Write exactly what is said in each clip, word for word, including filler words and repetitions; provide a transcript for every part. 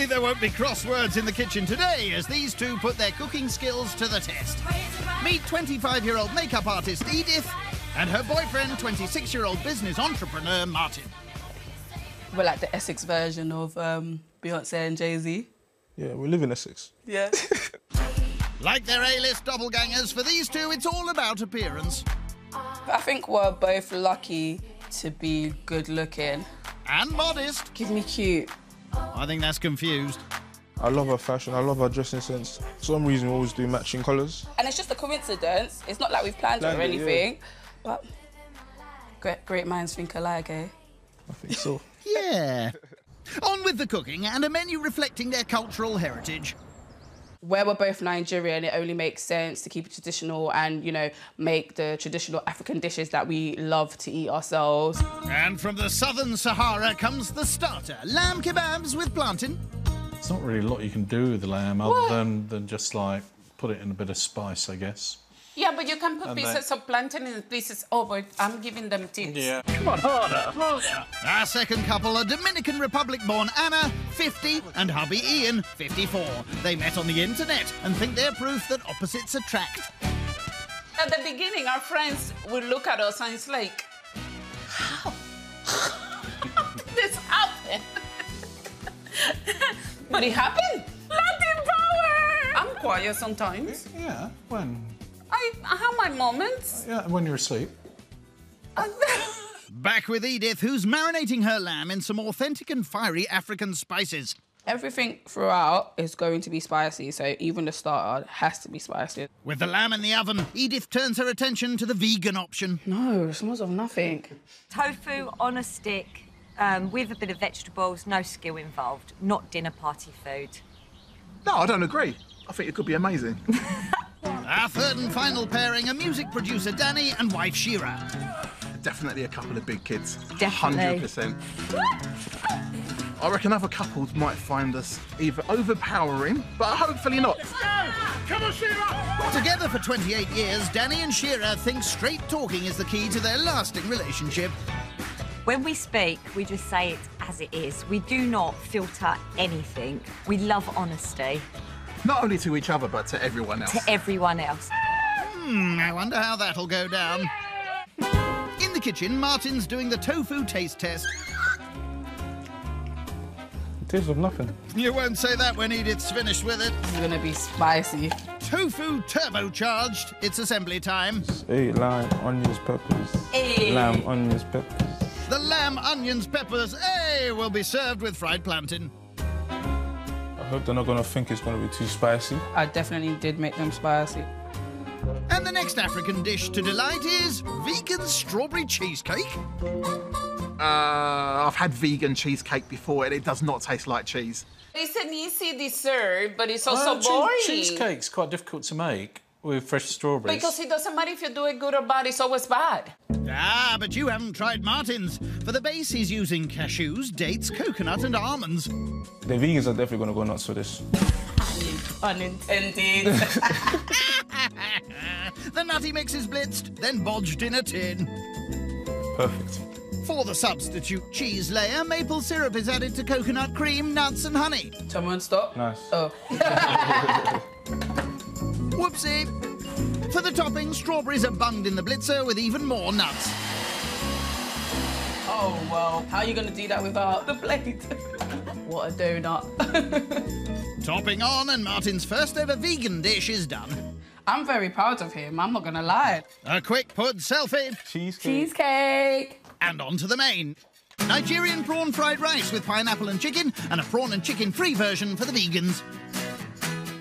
Hopefully there won't be crosswords in the kitchen today as these two put their cooking skills to the test. Meet twenty-five-year-old makeup artist Edith and her boyfriend, twenty-six-year-old business entrepreneur Martin. We're like the Essex version of um, Beyoncé and Jay-Z. Yeah, we live in Essex. Yeah. Like their A-list doppelgangers, for these two, it's all about appearance. I think we're both lucky to be good-looking. And modest. Give me cute. I think that's confused. I love her fashion, I love her dressing sense. For some reason, we always do matching colours. And it's just a coincidence. It's not like we've planned, planned it or anything. It, yeah. But great, great minds think alike, eh? I think so. Yeah. On with the cooking and a menu reflecting their cultural heritage. Where we're both Nigerian, it only makes sense to keep it traditional and, you know, make the traditional African dishes that we love to eat ourselves. And from the southern Sahara comes the starter, lamb kebabs with plantain. It's not really a lot you can do with the lamb other than, than just, like, put it in a bit of spice, I guess. Yeah, but you can put and pieces they... of plantain in pieces. Oh, but I'm giving them tips. Yeah. Come on, harder, harder. Our second couple are Dominican Republic-born Anna, fifty, and hubby Ian, fifty-four. They met on the internet and think they're proof that opposites attract. At the beginning, our friends would look at us and it's like, how? How did this happen? But it happened. Latin power! I'm quiet sometimes. Yeah, when? I, I have my moments. Yeah, when you're asleep. Back with Edith, who's marinating her lamb in some authentic and fiery African spices. Everything throughout is going to be spicy, so even the starter has to be spicy. With the lamb in the oven, Edith turns her attention to the vegan option. No, it smells of nothing. Tofu on a stick. Um, with a bit of vegetables, no skill involved, not dinner party food. No, I don't agree. I think it could be amazing. Our third and final pairing are music producer Danny and wife Shira. Definitely a couple of big kids. Definitely. one hundred percent. I reckon other couples might find us either overpowering, but hopefully not. Let's go! Come on, Shira! Together for twenty-eight years, Danny and Shira think straight talking is the key to their lasting relationship. When we speak, we just say it as it is. We do not filter anything. We love honesty. Not only to each other, but to everyone else. To everyone else. Hmm, I wonder how that'll go down. In the kitchen, Martin's doing the tofu taste test. It tastes of nothing. You won't say that when Edith's finished with it. It's gonna be spicy. Tofu turbocharged. It's assembly time. Hey, lime, onions, peppers. Hey. Lamb, onions, peppers. The lamb, onions, peppers, eh, will be served with fried plantain. I hope they're not going to think it's going to be too spicy. I definitely did make them spicy. And the next African dish to delight is vegan strawberry cheesecake. Uh, I've had vegan cheesecake before and it does not taste like cheese. It's an easy dessert, but it's also oh, boring. Cheesecake's quite difficult to make with fresh strawberries. Because it doesn't matter if you do it good or bad, it's always bad. Ah, but you haven't tried Martin's. For the base, he's using cashews, dates, coconut and almonds. The vegans are definitely going to go nuts for this. Unintended. The nutty mix is blitzed, then bodged in a tin. Perfect. For the substitute cheese layer, maple syrup is added to coconut cream, nuts and honey. Someone stop. Nice. Oh. Whoopsie. For the topping, strawberries are bunged in the blitzer with even more nuts. Oh, well, how are you going to do that without the plate? What a donut. Topping on and Martin's first ever vegan dish is done. I'm very proud of him, I'm not going to lie. A quick pud selfie. Cheesecake. Cheesecake. And on to the main. Nigerian prawn fried rice with pineapple and chicken and a prawn and chicken-free version for the vegans.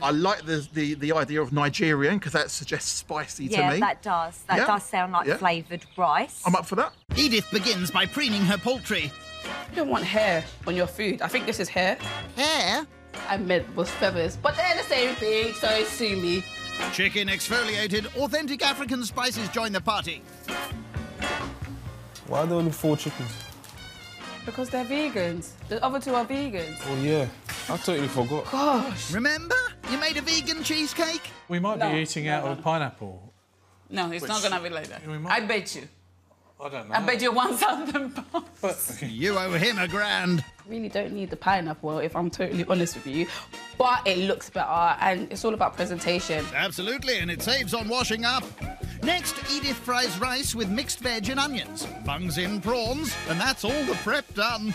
I like the, the, the idea of Nigerian, because that suggests spicy yeah, to me. Yeah, that does. That yeah. does sound like yeah. flavoured rice. I'm up for that. Edith begins by preening her poultry. You don't want hair on your food. I think this is hair. Hair? I meant was feathers, but they're the same thing, so sue me. Chicken exfoliated, authentic African spices join the party. Why are there only four chickens? Because they're vegans. The other two are vegans. Oh, yeah. I totally forgot. Gosh. Remember? You made a vegan cheesecake? We might no, be eating no, out no. of pineapple. No, it's Which, not going to be like that. I bet you. I don't know. I bet you one thousand pounds. You owe him a grand. really don't need the pineapple, if I'm totally honest with you. But it looks better, and it's all about presentation. Absolutely, and it saves on washing up. Next, Edith fries rice with mixed veg and onions, bungs in prawns, and that's all the prep done.